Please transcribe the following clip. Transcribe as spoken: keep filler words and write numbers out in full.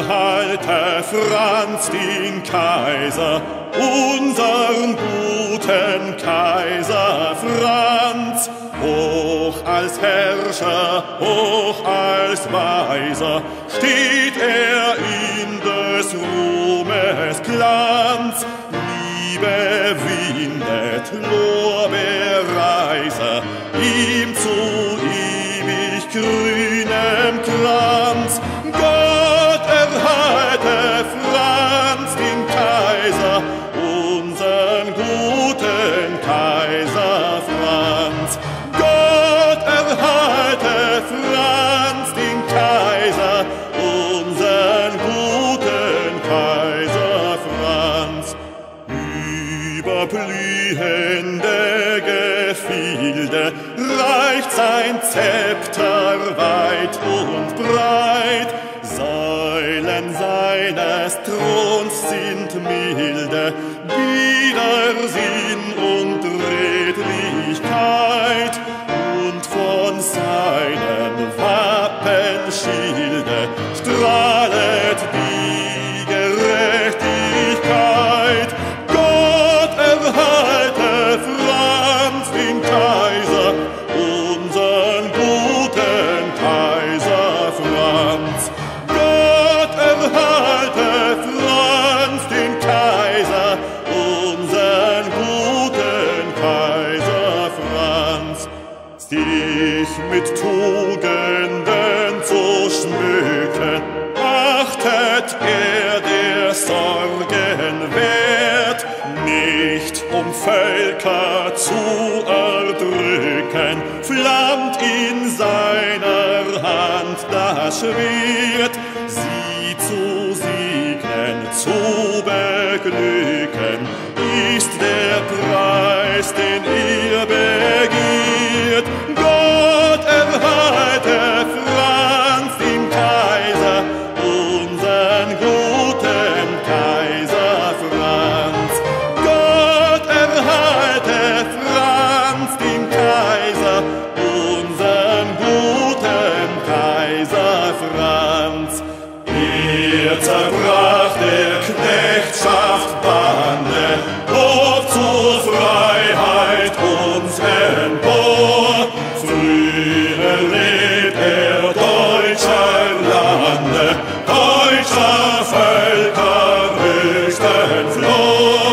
erhalte Franz den Kaiser, unseren guten Kaiser Franz. Hoch als Herrscher, hoch als Weiser, steht er in des Ruhmes Glanz. Liebe windet, Lorbeereiser, ihm zu ewig grünem Glanz. Gott erhalte Franz den Kaiser, unseren guten Kaiser Franz. Gott erhalte Franz den Kaiser, unseren guten Kaiser Franz. Über blühende Gefilde reicht sein Zepter weit und breit. Säulen seines Throns sind milde, Widersinn und Redlichkeit. Und von seinem Wappenschilde strahlet die Gerechtigkeit. Gott erhalte Franz den Kaiser, unseren guten Kaiser Franz. Gott erhalte Franz den Kaiser, unseren guten Kaiser Franz. Sich mit Tugenden zu schmücken, achtet er der Sorgen wert. Nicht um Völker zu erdrücken, flammt in seiner Hand das Schwert. Sie zu siegen, zu beglücken, ist der Preis, den ihr begehrt. Gott erhalte Franz den Kaiser, unseren guten Kaiser Franz. Gott erhalte Franz den Kaiser, unseren guten Kaiser Franz. Er zerbrach der Knechtschaft Bande, deutscher Völker höchsten Floh.